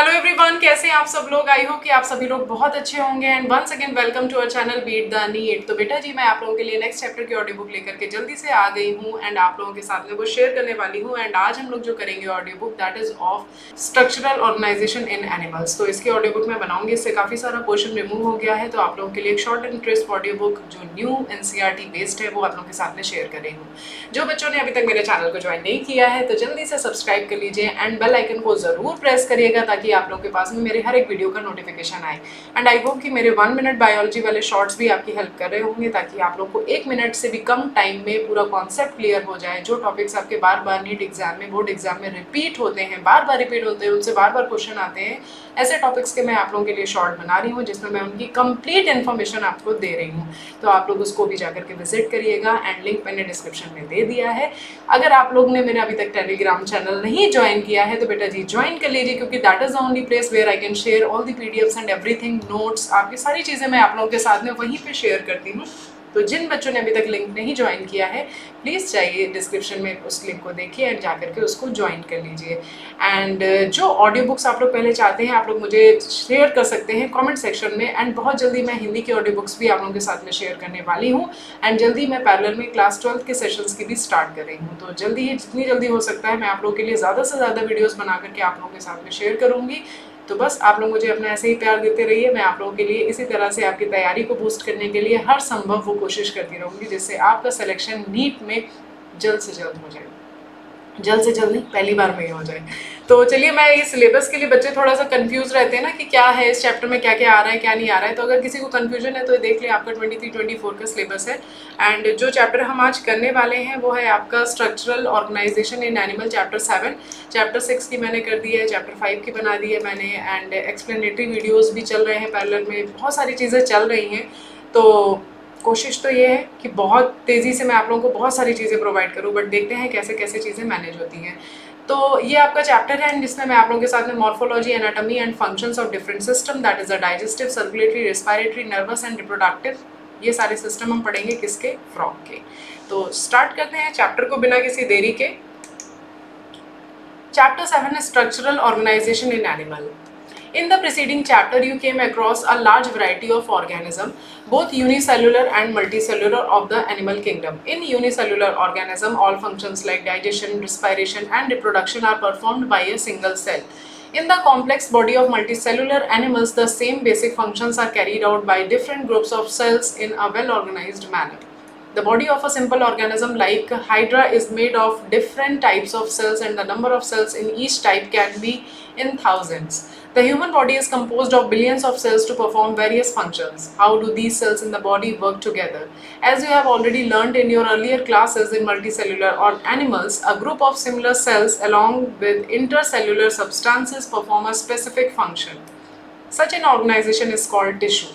Hello everyone, कैसे हैं आप सब लोग। आई होप कि आप सभी लोग बहुत अच्छे होंगे and once again welcome to our channel beat the NEET. तो बेटा जी, मैं आप लोगों के लिए नेक्स्ट चैप्टर की ऑडियो बुक लेकर के जल्दी से आ गई हूँ एंड आप लोगों के साथ में वो शेयर करने वाली हूँ। एंड आज हम लोग जो करेंगे audio book, that is of structural organisation in animals. तो इसकी ऑडियो बुक मैं बनाऊंगी, इससे काफ़ी सारा पोर्शन रिमूव हो गया है। तो आप लोगों के लिए एक short and crisp audio book जो न्यू एनसीईआरटी बेस्ड है वो आप लोगों के साथ में शेयर कर रही हूँ। जो बच्चों ने अभी तक मेरे चैनल को ज्वाइन नहीं किया है तो जल्दी से सब्सक्राइब कर लीजिए एंड बेल आइकन को ज़रूर प्रेस करिएगा ताकि आप लोगों के पास में मेरे हर एक वीडियो का नोटिफिकेशन आए। एंड आई होप कि मेरे 1 मिनट बायोलॉजी वाले शॉर्ट्स भी आपकी हेल्प कर रहे होंगे ताकि आप लोग को 1 मिनट से भी कम टाइम में पूरा कॉन्सेप्ट क्लियर हो जाए। जो टॉपिक्स आपके बार बार नीट एग्जाम में, बोर्ड एग्जाम में रिपीट होते हैं, बार बार रिपीट होते हैं, उनसे बार बार क्वेश्चन आते हैं, ऐसे टॉपिक्स के मैं आप लोगों के लिए शॉर्ट बना रही हूँ जिसमें मैं उनकी कंप्लीट इन्फॉर्मेशन आपको दे रही हूँ। तो आप लोग उसको भी जाकर के विजिट करिएगा एंड लिंक मैंने डिस्क्रिप्शन में दे दिया है। अगर आप लोग ने मेरा अभी तक टेलीग्राम चैनल नहीं ज्वाइन किया है तो बेटा जी ज्वाइन कर लीजिए, क्योंकि that is only place where I can share all the PDFs and everything, notes, आपकी सारी चीज़ें मैं आप लोगों के साथ में वहीं पे शेयर करती हूँ। तो जिन बच्चों ने अभी तक लिंक नहीं ज्वाइन किया है प्लीज़ जाइए डिस्क्रिप्शन में उस लिंक को देखिए एंड जा करके उसको ज्वाइन कर लीजिए। एंड जो ऑडियो बुक्स आप लोग पहले चाहते हैं आप लोग मुझे शेयर कर सकते हैं कमेंट सेक्शन में। एंड बहुत जल्दी मैं हिंदी की ऑडियो बुक्स भी आप लोगों के साथ में शेयर करने वाली हूँ एंड जल्दी मैं पैरेलल में क्लास 12 के सेशंस की भी स्टार्ट कर रही हूँ। तो जल्दी ही, जितनी जल्दी हो सकता है मैं आप लोगों के लिए ज़्यादा से ज़्यादा वीडियोज़ बना करके आप लोगों के साथ में शेयर करूँगी। तो बस आप लोग मुझे अपना ऐसे ही प्यार देते रहिए, मैं आप लोगों के लिए इसी तरह से आपकी तैयारी को बूस्ट करने के लिए हर संभव वो कोशिश करती रहूँगी जिससे आपका सिलेक्शन नीट में जल्द से जल्द हो जाए। जल्द से जल्द नहीं, पहली बार में ही हो जाए। तो चलिए, मैं ये सिलेबस के लिए बच्चे थोड़ा सा कंफ्यूज रहते हैं ना कि क्या है इस चैप्टर में, क्या क्या आ रहा है क्या नहीं आ रहा है। तो अगर किसी को कन्फ्यूजन है तो देख ले, आपका 23-24 का सिलेबस है। एंड जो चैप्टर हम आज करने वाले हैं वो है आपका structural organisation in animal, chapter 7। Chapter 6 की मैंने कर दी है, चैप्टर 5 की बना दी है मैंने एंड एक्सप्लेनेटरी वीडियोज़ भी चल रहे हैं पैरेलल में, बहुत सारी चीज़ें चल रही हैं। तो कोशिश तो ये है कि बहुत तेज़ी से मैं आप लोगों को बहुत सारी चीज़ें प्रोवाइड करूं, बट देखते हैं कैसे कैसे चीज़ें मैनेज होती हैं। तो ये आपका चैप्टर है जिसमें मैं आप लोगों के साथ में morphology, anatomy and functions of different system, that is the digestive, circulatory, respiratory, nervous and reproductive, ये सारे सिस्टम हम पढ़ेंगे किसके, फ्रॉग के। तो स्टार्ट करते हैं चैप्टर को बिना किसी देरी के। Chapter 7 is structural organisation in animal. In the preceding chapter, you came across a large variety of organisms, both unicellular and multicellular, of the animal kingdom. In unicellular organism, all functions like digestion, respiration, and reproduction are performed by a single cell. In the complex body of multicellular animals, the same basic functions are carried out by different groups of cells in a well-organized manner. The body of a simple organism like hydra is made of different types of cells, and the number of cells in each type can be in thousands. The human body is composed of billions of cells to perform various functions. How do these cells in the body work together? As you have already learned in your earlier classes in multicellular animals, a group of similar cells along with intercellular substances perform a specific function. Such an organization is called tissue.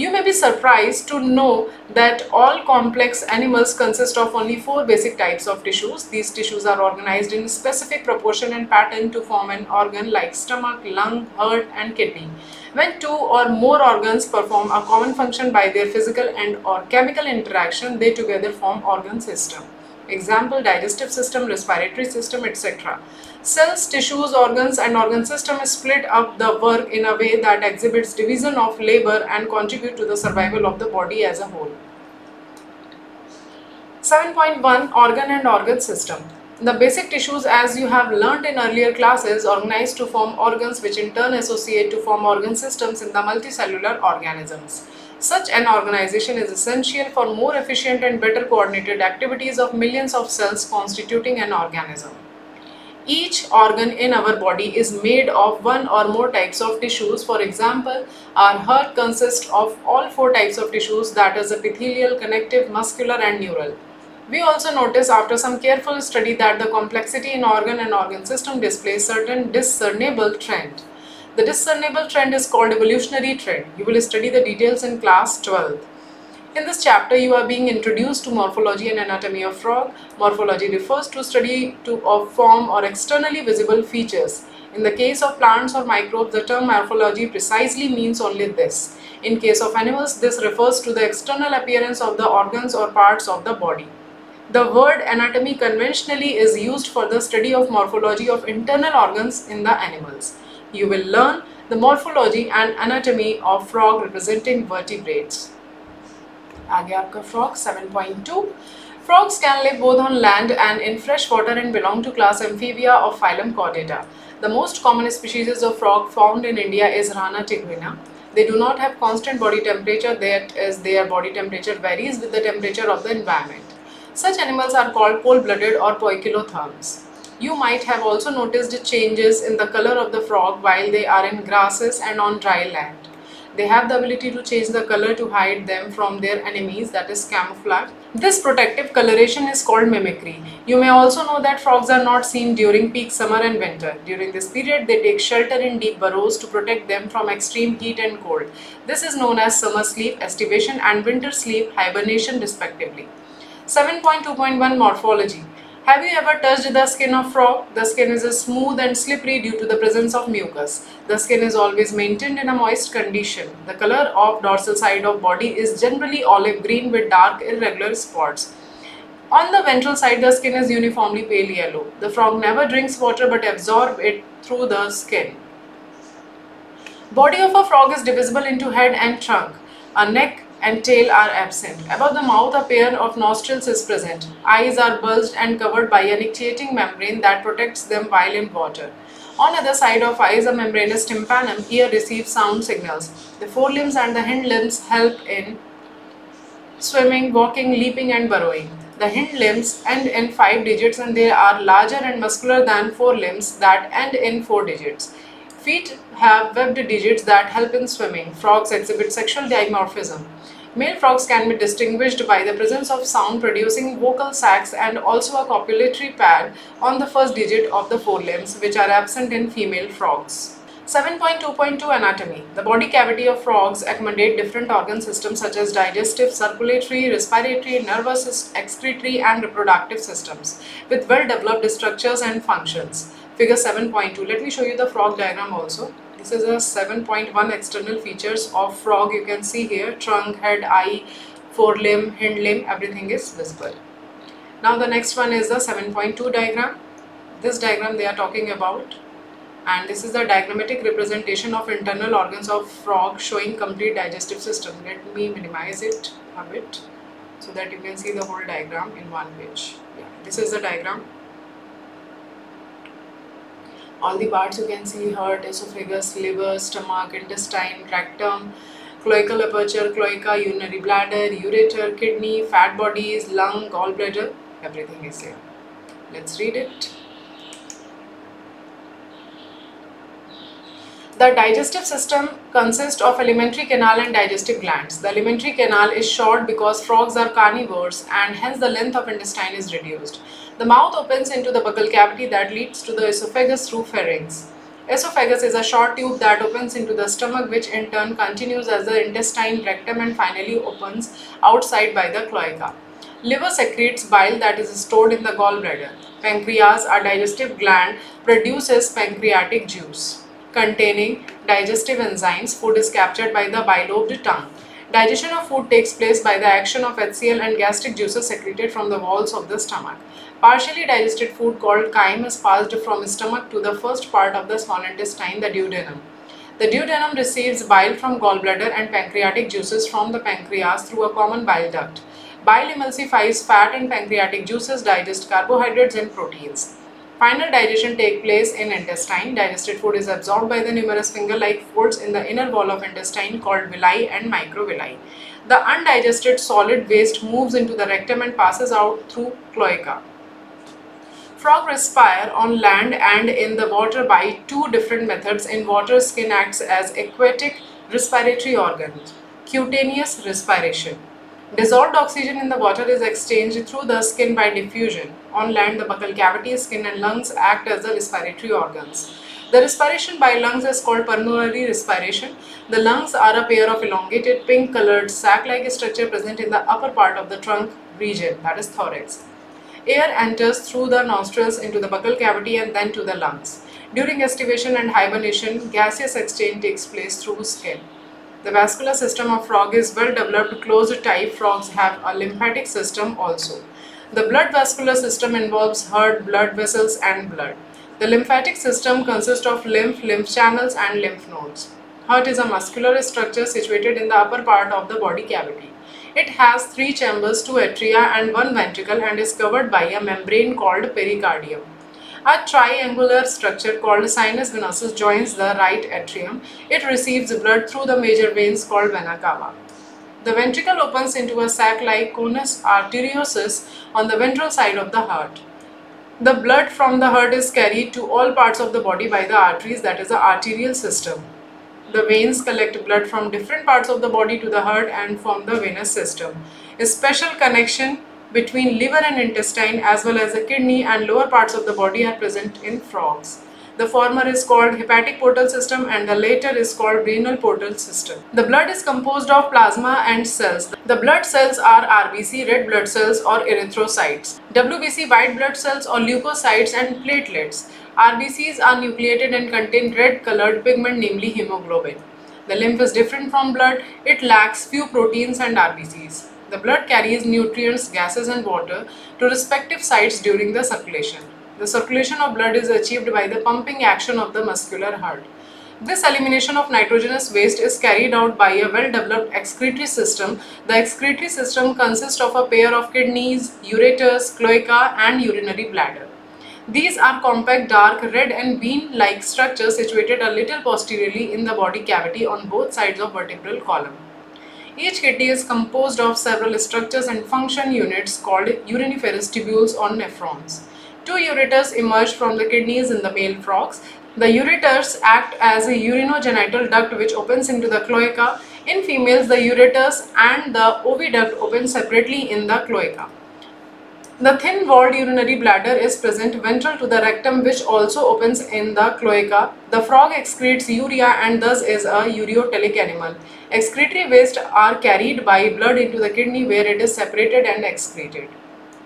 You may be surprised to know that all complex animals consist of only 4 basic types of tissues. These tissues are organized in specific proportion and pattern to form an organ like stomach, lung, heart and kidney. When 2 or more organs perform a common function by their physical and or chemical interaction, they together form organ system. Example, digestive system, respiratory system, etc. Cells, tissues, organs and organ system split up the work in a way that exhibits division of labor and contribute to the survival of the body as a whole. 7.1 Organ and organ system. The basic tissues, as you have learnt in earlier classes, organize to form organs which in turn associate to form organ systems in the multicellular organisms. Such an organization is essential for more efficient and better coordinated activities of millions of cells constituting an organism. Each organ in our body is made of one or more types of tissues. For example, our heart consists of all 4 types of tissues, that is epithelial, connective, muscular and neural. We also notice after some careful study that the complexity in organ and organ system displays certain discernible trend. The discernible trend is called evolutionary trend. You will study the details in class 12. In this chapter, you are being introduced to morphology and anatomy of frog. Morphology refers to study of form or externally visible features. In the case of plants or microbes, the term morphology precisely means only this. In case of animals, this refers to the external appearance of the organs or parts of the body. The word anatomy conventionally is used for the study of morphology of internal organs in the animals. you will learn the morphology and anatomy of frog representing vertebrates. आगे आपका frog 7.2. Frogs can live both on land and in fresh water and belong to class Amphibia of phylum Chordata. The most common species of frog found in India is Rana tigrina. They do not have constant body temperature, that is, their body temperature varies with the temperature of the environment. Such animals are called cold-blooded or poikilotherms. You might have also noticed changes in the color of the frog while they are in grasses and on dry land. They have the ability to change the color to hide them from their enemies, that is camouflage. This protective coloration is called mimicry. You may also know that frogs are not seen during peak summer and winter. During this period, they take shelter in deep burrows to protect them from extreme heat and cold. This is known as summer sleep, estivation, and winter sleep, hibernation, respectively. 7.2.1 Morphology. Have you ever touched the skin of frog? The skin is smooth and slippery due to the presence of mucus. The skin is always maintained in a moist condition. The color of dorsal side of body is generally olive green with dark irregular spots. On the ventral side, the skin is uniformly pale yellow. The frog never drinks water but absorbs it through the skin. Body of a frog is divisible into head and trunk. A neck and tail are absent. Above the mouth, a pair of nostrils is present. Eyes are bulged and covered by an icteriating membrane that protects them while in water. On the other side of eyes, a membranous tympanum here receives sound signals. The forelimbs and the hind limbs help in swimming, walking, leaping and burrowing. The hind limbs end in 5 digits and they are larger and muscular than forelimbs that end in 4 digits. Feet have webbed digits that help in swimming. Frogs exhibit sexual dimorphism. Male frogs can be distinguished by the presence of sound-producing vocal sacs and also a copulatory pad on the first digit of the forelimbs, which are absent in female frogs. 7.2.2 Anatomy. The body cavity of frogs accommodate different organ systems such as digestive, circulatory, respiratory, nervous, excretory, and reproductive systems with well-developed structures and functions. Figure 7.2. Let me show you the frog diagram also. This is a 7.1 external features of frog. You can see here trunk, head, eye, forelimb, hind limb, everything is visible. Now the next one is the 7.2 diagram. This diagram they are talking about, and this is the diagrammatic representation of internal organs of frog showing complete digestive system. Let me minimize it a bit so that you can see the whole diagram in one page. Yeah, this is the diagram. All the parts you can see: heart, esophagus, liver, stomach, intestine, rectum, cloacal aperture, cloaca, urinary bladder, ureter, kidney, fat bodies, lung, gallbladder, everything is here. Let's read it. The digestive system consists of alimentary canal and digestive glands. The alimentary canal is short because frogs are carnivores and hence the length of intestine is reduced. The mouth opens into the buccal cavity that leads to the esophagus through pharynx. Esophagus is a short tube that opens into the stomach, which in turn continues as the intestine, rectum, and finally opens outside by the cloaca. Liver secretes bile that is stored in the gallbladder. Pancreas, a digestive gland, produces pancreatic juice containing digestive enzymes. Food is captured by the bilobed tongue. Digestion of food takes place by the action of HCl and gastric juices secreted from the walls of the stomach. Partially digested food called chyme is passed from stomach to the first part of the small intestine, the duodenum. The duodenum receives bile from gallbladder and pancreatic juices from the pancreas through a common bile duct. Bile emulsifies fat and pancreatic juices digest carbohydrates and proteins. Final digestion takes place in intestine. Digested food is absorbed by the numerous finger-like folds in the inner wall of intestine called villi and microvilli. The undigested solid waste moves into the rectum and passes out through cloaca. Frogs respire on land and in the water by 2 different methods. In water, skin acts as aquatic respiratory organ, cutaneous respiration. Dissolved oxygen in the water is exchanged through the skin by diffusion. On land, the buccal cavity, skin and lungs act as the respiratory organs. The respiration by lungs is called pulmonary respiration. The lungs are a pair of elongated pink-colored sac-like structure present in the upper part of the trunk region, that is thorax. Air enters through the nostrils into the buccal cavity and then to the lungs. During estivation and hibernation, gaseous exchange takes place through skin. The vascular system of frog is well developed, closed type. Frogs have a lymphatic system also. The blood vascular system involves heart, blood vessels and blood. The lymphatic system consists of lymph, lymph channels and lymph nodes. Heart is a muscular structure situated in the upper part of the body cavity. It has 3 chambers, 2 atria and 1 ventricle, and is covered by a membrane called pericardium. A triangular structure called sinus venosus joins the right atrium. It receives blood through the major veins called vena cava. The ventricle opens into a sac-like conus arteriosus on the ventral side of the heart. The blood from the heart is carried to all parts of the body by the arteries, that is the arterial system. The veins collect blood from different parts of the body to the heart and form the venous system. A special connection between liver and intestine as well as the kidney and lower parts of the body are present in frogs. The former is called hepatic portal system and the later is called renal portal system. The blood is composed of plasma and cells. The blood cells are RBC, red blood cells or erythrocytes, WBC, white blood cells or leukocytes, and platelets. RBCs are nucleated and contain red colored pigment, namely hemoglobin. The lymph is different from blood. It lacks few proteins and RBCs. The blood carries nutrients, gases and water to respective sites during the circulation. The circulation of blood is achieved by the pumping action of the muscular heart. This elimination of nitrogenous waste is carried out by a well-developed excretory system. The excretory system consists of a pair of kidneys, ureters, cloaca and urinary bladder. These are compact, dark, red and bean-like structures situated a little posteriorly in the body cavity on both sides of vertebral column. Each kidney is composed of several structures and function units called uriniferous tubules or nephrons. 2 ureters emerge from the kidneys in the male frogs. The ureters act as a urinogenital duct which opens into the cloaca. In females, the ureters and the oviduct open separately in the cloaca. The thin-walled urinary bladder is present ventral to the rectum, which also opens in the cloaca. The frog excretes urea and thus is a ureotelic animal. Excretory waste are carried by blood into the kidney where it is separated and excreted.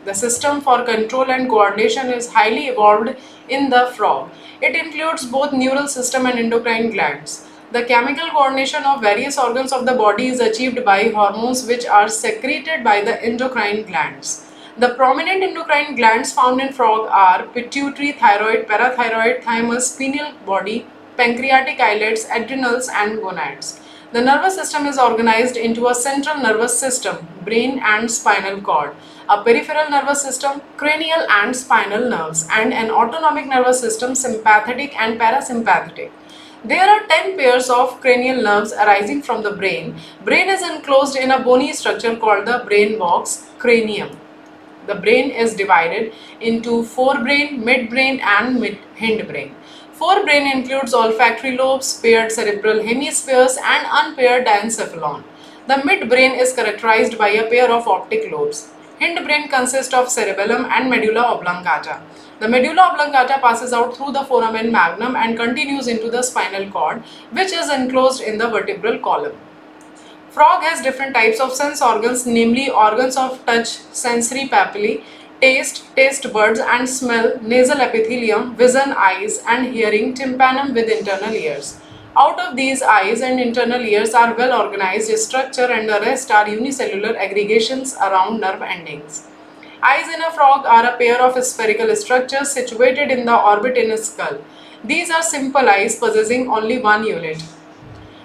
The system for control and coordination is highly evolved in the frog. It includes both neural system and endocrine glands. The chemical coordination of various organs of the body is achieved by hormones which are secreted by the endocrine glands. The prominent endocrine glands found in frog are pituitary, thyroid, parathyroid, thymus, pineal body, pancreatic islets, adrenals and gonads. The nervous system is organized into a central nervous system, brain and spinal cord, a peripheral nervous system, cranial and spinal nerves, and an autonomic nervous system, sympathetic and parasympathetic. There are 10 pairs of cranial nerves arising from the brain. Brain is enclosed in a bony structure called the brain box, cranium. The brain is divided into forebrain, midbrain and hindbrain. Forebrain includes olfactory lobes, paired cerebral hemispheres and unpaired diencephalon. The midbrain is characterized by a pair of optic lobes. Hindbrain consists of cerebellum and medulla oblongata. The medulla oblongata passes out through the foramen magnum and continues into the spinal cord, which is enclosed in the vertebral column. Frog has different types of sense organs, namely organs of touch, sensory papillae, taste, taste buds and smell, nasal epithelium, vision, eyes and hearing, tympanum with internal ears. Out of these, eyes and internal ears are well organized structure and the rest are unicellular aggregations around nerve endings. Eyes in a frog are a pair of spherical structures situated in the orbit in a skull. These are simple eyes possessing only one unit.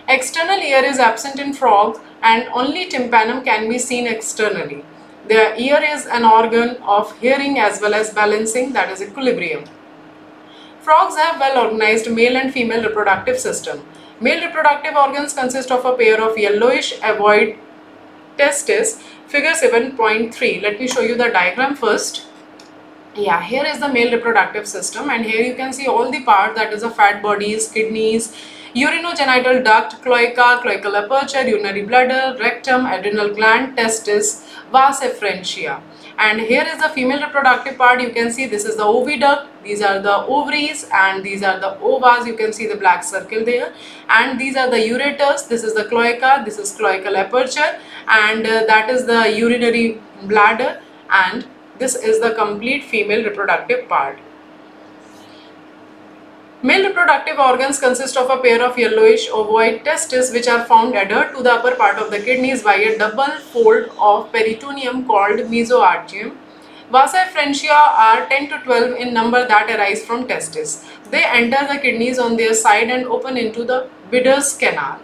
External ear is absent in frogs and only tympanum can be seen externally. Their ear is an organ of hearing as well as balancing, that is equilibrium. Frogs have well-organized male and female reproductive system. Male reproductive organs consist of a pair of yellowish ovoid testes, figure 7.3. Let me show you the diagram first. Yeah, here is the male reproductive system and here you can see all the part, that is the fat bodies, kidneys, urinogenital duct, cloaca, cloacal aperture, urinary bladder, rectum, adrenal gland, testis, vas efferentia. And here is the female reproductive part. You can see this is the oviduct, these are the ovaries and these are the ovules. You can see the black circle there, and these are the ureters, this is the cloaca, this is cloacal aperture, and that is the urinary bladder, and this is the complete female reproductive part. Male reproductive organs consist of a pair of yellowish ovoid testes which are found adhered to the upper part of the kidneys by a double fold of peritoneum called mesoartium. Vasa efferentia are 10 to 12 in number that arise from testes. They enter the kidneys on their side and open into the Bidder's canal.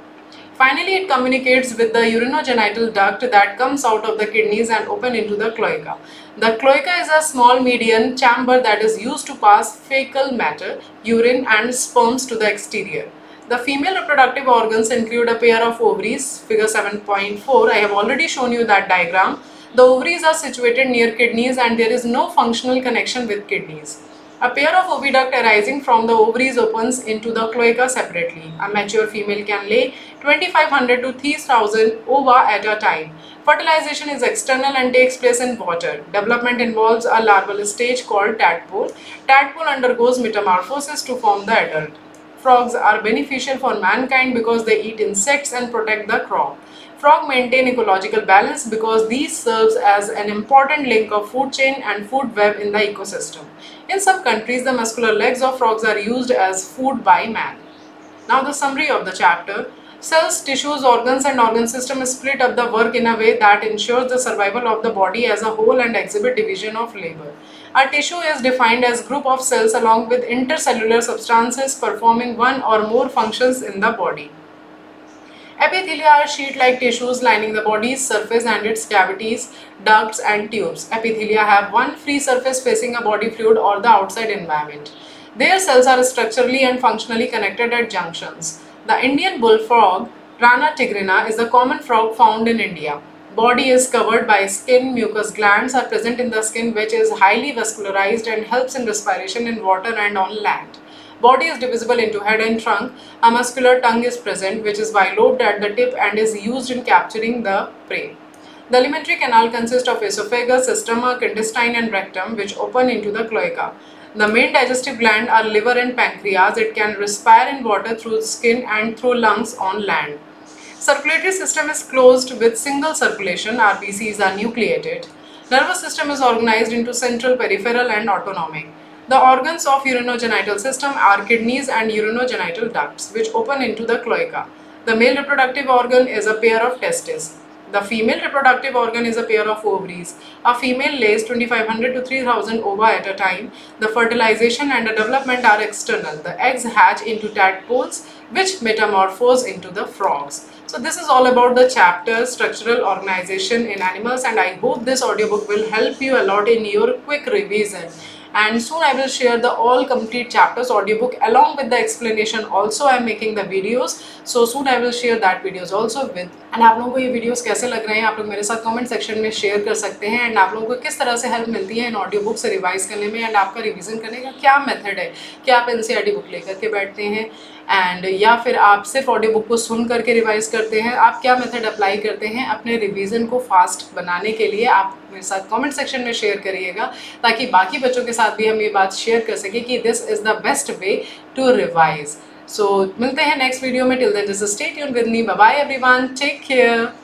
Finally, it communicates with the urogenital duct that comes out of the kidneys and open into the cloaca. The cloaca is a small median chamber that is used to pass fecal matter, urine and sperms to the exterior. The female reproductive organs include a pair of ovaries, figure 7.4. I have already shown you that diagram. The ovaries are situated near kidneys and there is no functional connection with kidneys. A pair of oviduct arising from the ovaries opens into the cloaca separately. A mature female can lay 2500 to 3000 ova at a time. Fertilization is external and takes place in water. Development involves a larval stage called tadpole. Tadpole undergoes metamorphosis to form the adult. Frogs are beneficial for mankind because they eat insects and protect the crop. Frogs maintain ecological balance because these serves as an important link of food chain and food web in the ecosystem. In some countries, the muscular legs of frogs are used as food by man. Now the summary of the chapter. Cells, tissues, organs and organ system split up the work in a way that ensures the survival of the body as a whole and exhibit division of labor. A tissue is defined as group of cells along with intercellular substances performing one or more functions in the body. Epithelia are sheet-like tissues lining the body's surface and its cavities, ducts and tubes. Epithelia have one free surface facing a body fluid or the outside environment. Their cells are structurally and functionally connected at junctions. The Indian bullfrog, Rana tigrina, is the common frog found in India. Body is covered by skin. Mucus glands are present in the skin, which is highly vascularized and helps in respiration in water and on land. Body is divisible into head and trunk. A muscular tongue is present, which is bilobed at the tip and is used in capturing the prey. The alimentary canal consists of esophagus, stomach, intestine and rectum, which open into the cloaca. The main digestive gland are liver and pancreas. It can respire in water through skin and through lungs on land. Circulatory system is closed with single circulation. RBCs are nucleated. Nervous system is organized into central, peripheral and autonomic. The organs of urogenital system are kidneys and urogenital ducts, which open into the cloaca. The male reproductive organ is a pair of testes. The female reproductive organ is a pair of ovaries. A female lays 2500 to 3000 ova at a time. The fertilization and the development are external. The eggs hatch into tadpoles, which metamorphose into the frogs. So this is all about the chapter structural organization in animals, and I hope this audiobook will help you a lot in your quick revision. And soon I will share the all complete chapters audiobook along with the explanation also. I am making the videos, so soon I will share that videos also with. And आप लोगों को ये videos कैसे लग रहे हैं आप लोग मेरे साथ comment section में share कर सकते हैं, and आप लोगों को किस तरह से help मिलती है इन audiobook से revise करने में, and आपका revision करने का क्या method है, क्या आप NCERT book लेकर के बैठते हैं and या फिर आप सिर्फ ऑडियोबुक को सुन करके रिवाइज करते हैं, आप क्या मेथड अप्लाई करते हैं अपने रिवीजन को फास्ट बनाने के लिए. आप मेरे साथ कमेंट सेक्शन में शेयर करिएगा ताकि बाकी बच्चों के साथ भी हम ये बात शेयर कर सकें कि this is the best way to revise. So मिलते हैं नेक्स्ट वीडियो में. Till then just stay tuned with me. Bye bye everyone. Take care.